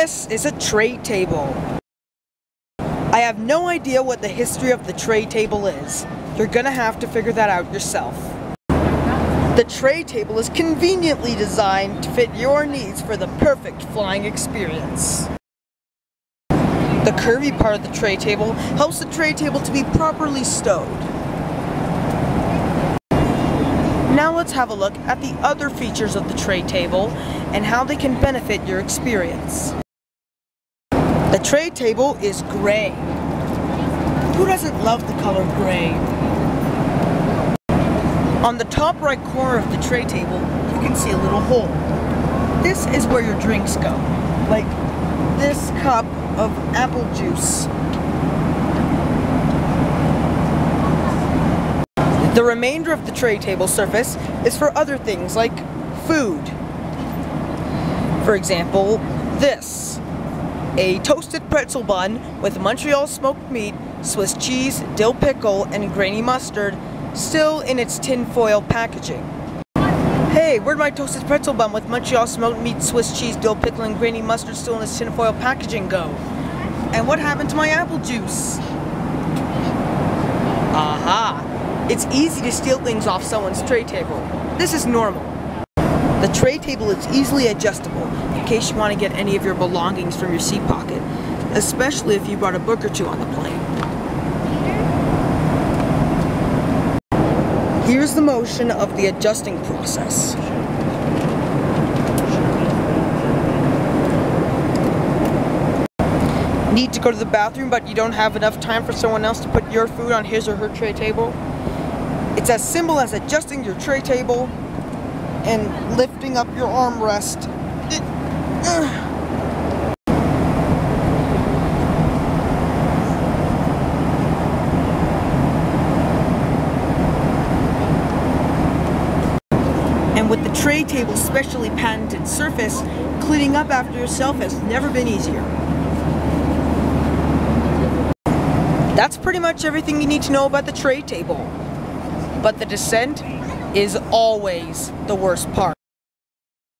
This is a tray table. I have no idea what the history of the tray table is. You're gonna have to figure that out yourself. The tray table is conveniently designed to fit your needs for the perfect flying experience. The curvy part of the tray table helps the tray table to be properly stowed. Now let's have a look at the other features of the tray table and how they can benefit your experience. The tray table is gray. Who doesn't love the color gray? On the top right corner of the tray table, you can see a little hole. This is where your drinks go, like this cup of apple juice. The remainder of the tray table surface is for other things like food. For example, this. A toasted pretzel bun with Montreal smoked meat, Swiss cheese, dill pickle, and grainy mustard, still in its tin foil packaging. Hey, where'd my toasted pretzel bun with Montreal smoked meat, Swiss cheese, dill pickle, and grainy mustard still in its tin foil packaging go? And what happened to my apple juice? Aha! It's easy to steal things off someone's tray table. This is normal. The tray table is easily adjustable in case you want to get any of your belongings from your seat pocket, especially if you brought a book or two on the plane. Here's the motion of the adjusting process. Need to go to the bathroom, but you don't have enough time for someone else to put your food on his or her tray table? It's as simple as adjusting your tray table and lifting up your armrest. And with the tray table's specially patented surface, cleaning up after yourself has never been easier. That's pretty much everything you need to know about the tray table. But the descent is always the worst part.